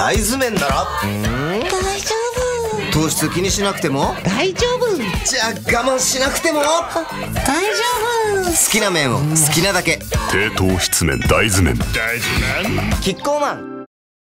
大豆麺なら大丈夫、糖質気にしなくても大丈夫、じゃあ我慢しなくても大丈夫、好きな麺を好きなだけ低糖質麺大豆麺キッコーマン。